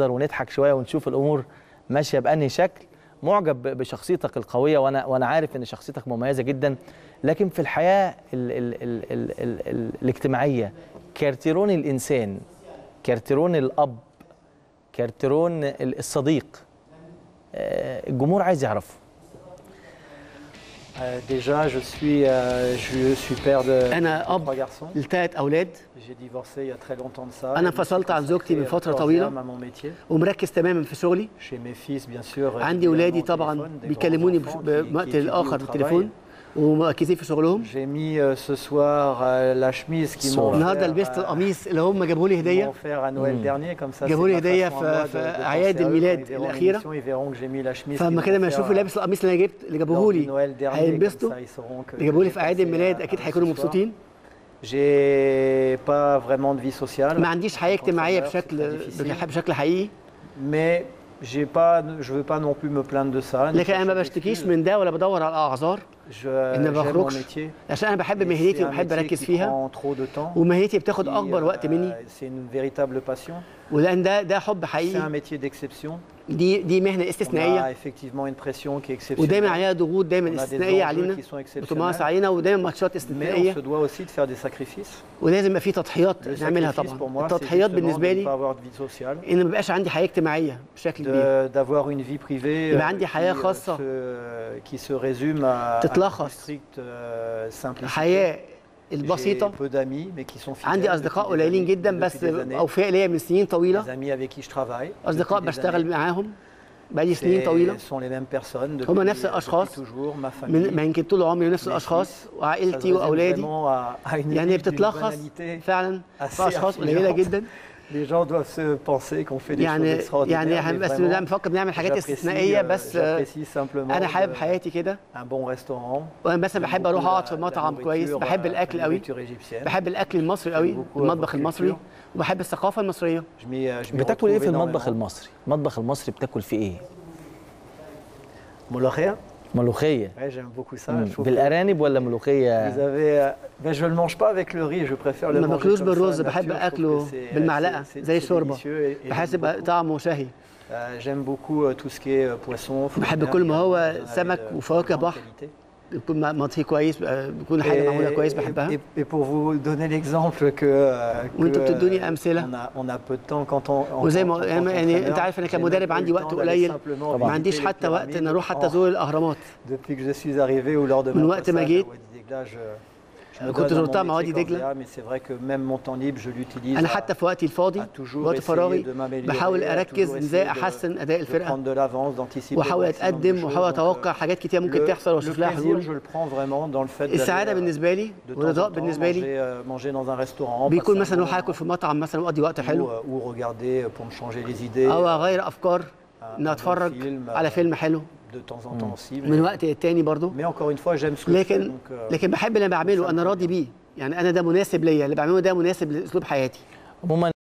ونضحك شويه ونشوف الامور ماشيه بانهي شكل. معجب بشخصيتك القويه وانا عارف ان شخصيتك مميزه جدا، لكن في الحياه ال الاجتماعيه كارتيرون الانسان، كارتيرون الاب، كارتيرون الصديق، الجمهور عايز يعرفه. Déjà, je suis père de trois garçons. J'ai divorcé il y a très longtemps de ça. أنا انفصلت عن زوجتي من فترة طويلة ومركز تماما في شغلي. عندي أولادي طبعا بيكلموني بوقت الآخر بالتليفون ومركزين في شغلهم. النهارده لبست القميص اللي هم جابوه لي هديه، جابوه لي هديه في اعياد الميلاد الاخيره، فلما كده ما يشوفوا لابس القميص اللي انا جبت اللي جابوه لي هينبسطوا، اللي جابوه لي في اعياد الميلاد اكيد هيكونوا مبسوطين. ما عنديش حياه اجتماعيه بشكل حقيقي، je veux pas non plus me plaindre de ça. لكن انا ما بشتكيش من ده ولا بدور على اعذار ان ما بخرجش، عشان انا بحب مهنتي وبحب اركز فيها، ومهنتي بتاخد اكبر وقت مني، ولان ده حب حقيقي. دي مهنه استثنائيه، ودايما عليها ضغوط دايما استثنائيه علينا بتمارس علينا، ودايما ماتشات استثنائيه، ولازم يبقى في تضحيات نعملها. طبعا التضحيات بالنسبه لي ان ما بقاش عندي حياه اجتماعيه بشكل كبير، يبقى عندي حياه خاصه تتلخص الحياه البسيطة. عندي أصدقاء قليلين جدا بس أوفياء ليا من سنين طويلة، أصدقاء بشتغل معاهم بقالي سنين طويلة، هم نفس الأشخاص ما يمكن طول عمري، نفس الأشخاص، وعائلتي وأولادي، يعني بتتلخص فعلا في أشخاص قليلة جدا. يعني احنا بنفكر بنعمل حاجات استثنائيه، بس انا حابب حياتي كده. وانا مثلا بحب اروح اقعد في مطعم كويس، بحب الاكل قوي، بحب الاكل المصري قوي، المطبخ المصري، وبحب الثقافه المصريه. بتاكل ايه في المطبخ المصري؟ المطبخ المصري بتاكل فيه ايه؟ ملوخيه. ملوخيه بالارانب ولا ملوخيه؟ ما باكلوش بالرز، بحب اكله بالمعلقه زي الشوربه، بحس طعمه شهي. بحب كل ما هو سمك وفواكه بحر، يكون مطهي كويس، بيكون حاجه معموله كويس بحبها. وانتوا بتدوني امثله، وزي ما يعني انت عارف انا كمدرب عندي وقت قليل، ما عنديش حتى وقت ان اروح حتى ازور الاهرامات. من وقت ما جيت كنت زرتها مع وادي دجله، انا حتى في وقتي الفاضي وقت فراغي بحاول اركز ازاي احسن اداء الفرقه، واحاول اتقدم واحاول اتوقع حاجات كتير ممكن تحصل واشوف لها حلول. السعاده بالنسبه لي والرضاء بالنسبه لي بيكون مثلا اروح اكل في مطعم مثلا واقضي وقت حلو، او اغير افكار ان اتفرج على فيلم حلو من وقت للتاني برضو. لكن بحب اللي بعمله، انا راضي بيه، يعني انا ده مناسب ليا، اللي بعمله ده مناسب لاسلوب حياتي.